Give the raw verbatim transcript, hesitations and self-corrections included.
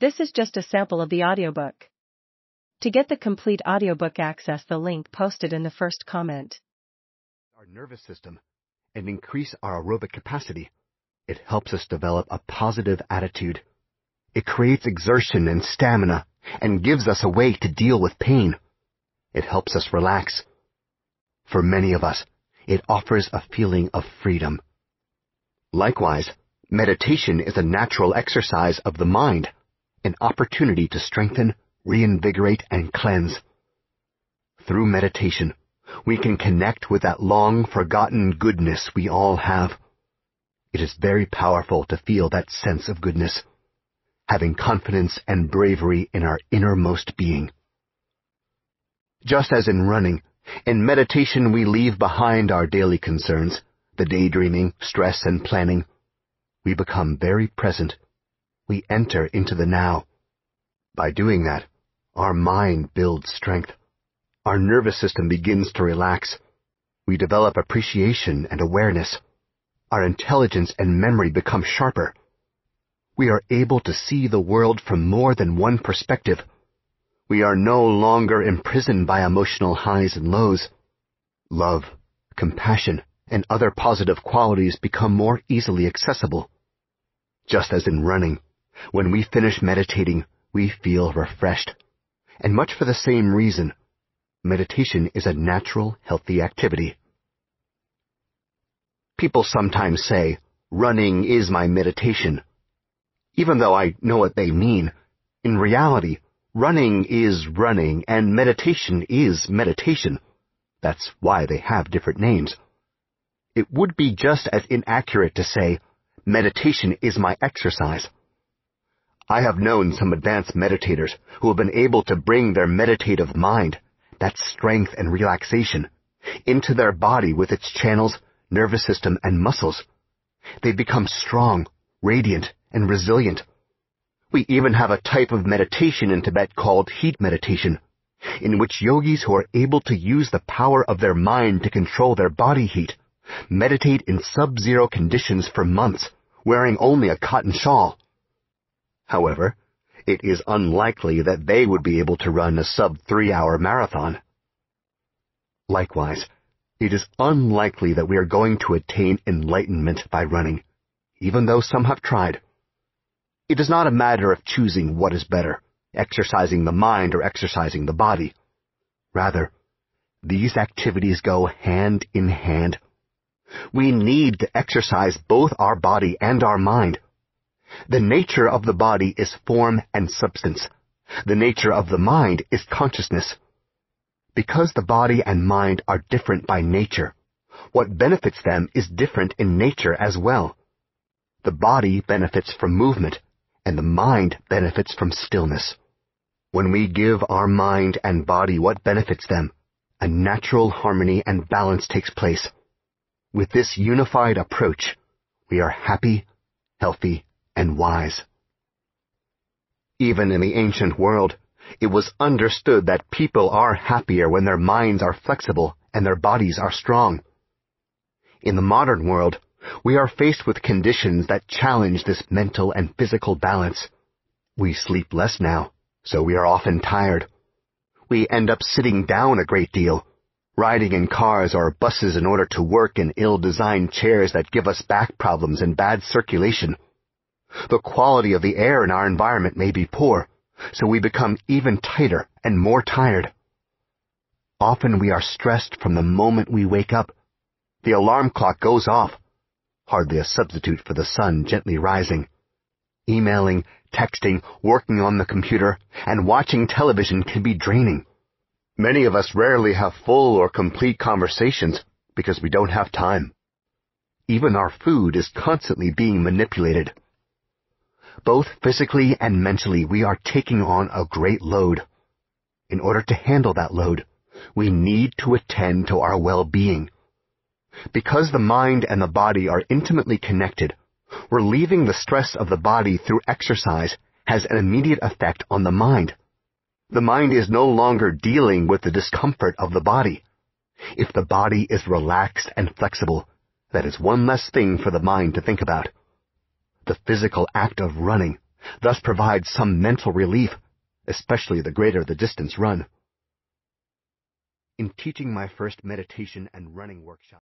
This is just a sample of the audiobook. To get the complete audiobook, access the link posted in the first comment. Our nervous system and increase our aerobic capacity. It helps us develop a positive attitude. It creates exertion and stamina and gives us a way to deal with pain. It helps us relax. For many of us, it offers a feeling of freedom. Likewise, meditation is a natural exercise of the mind, an opportunity to strengthen, reinvigorate, and cleanse. Through meditation, we can connect with that long-forgotten goodness we all have. It is very powerful to feel that sense of goodness, having confidence and bravery in our innermost being. Just as in running, in meditation we leave behind our daily concerns, the daydreaming, stress, and planning. We become very present. We enter into the now. By doing that, our mind builds strength. Our nervous system begins to relax. We develop appreciation and awareness. Our intelligence and memory become sharper. We are able to see the world from more than one perspective. We are no longer imprisoned by emotional highs and lows. Love, compassion, and other positive qualities become more easily accessible. Just as in running, when we finish meditating, we feel refreshed. And much for the same reason, meditation is a natural, healthy activity. People sometimes say, "Running is my meditation." Even though I know what they mean, in reality, running is running and meditation is meditation. That's why they have different names. It would be just as inaccurate to say, "Meditation is my exercise." I have known some advanced meditators who have been able to bring their meditative mind, that strength and relaxation, into their body with its channels, nervous system, and muscles. They become strong, radiant, and resilient. We even have a type of meditation in Tibet called heat meditation, in which yogis who are able to use the power of their mind to control their body heat meditate in sub-zero conditions for months, wearing only a cotton shawl. However, it is unlikely that they would be able to run a sub-three-hour marathon. Likewise, it is unlikely that we are going to attain enlightenment by running, even though some have tried. It is not a matter of choosing what is better, exercising the mind or exercising the body. Rather, these activities go hand in hand. We need to exercise both our body and our mind. The nature of the body is form and substance. The nature of the mind is consciousness. Because the body and mind are different by nature, what benefits them is different in nature as well. The body benefits from movement, and the mind benefits from stillness. When we give our mind and body what benefits them, a natural harmony and balance takes place. With this unified approach, we are happy, healthy, and wise. Even in the ancient world, it was understood that people are happier when their minds are flexible and their bodies are strong. In the modern world, we are faced with conditions that challenge this mental and physical balance. We sleep less now, so we are often tired. We end up sitting down a great deal, riding in cars or buses in order to work in ill-designed chairs that give us back problems and bad circulation. The quality of the air in our environment may be poor, so we become even tighter and more tired. Often we are stressed from the moment we wake up. The alarm clock goes off, hardly a substitute for the sun gently rising. Emailing, texting, working on the computer, and watching television can be draining. Many of us rarely have full or complete conversations because we don't have time. Even our food is constantly being manipulated. Both physically and mentally, we are taking on a great load. In order to handle that load, we need to attend to our well-being. Because the mind and the body are intimately connected, relieving the stress of the body through exercise has an immediate effect on the mind. The mind is no longer dealing with the discomfort of the body. If the body is relaxed and flexible, that is one less thing for the mind to think about. The physical act of running thus provides some mental relief, especially the greater the distance run. In teaching my first meditation and running workshop,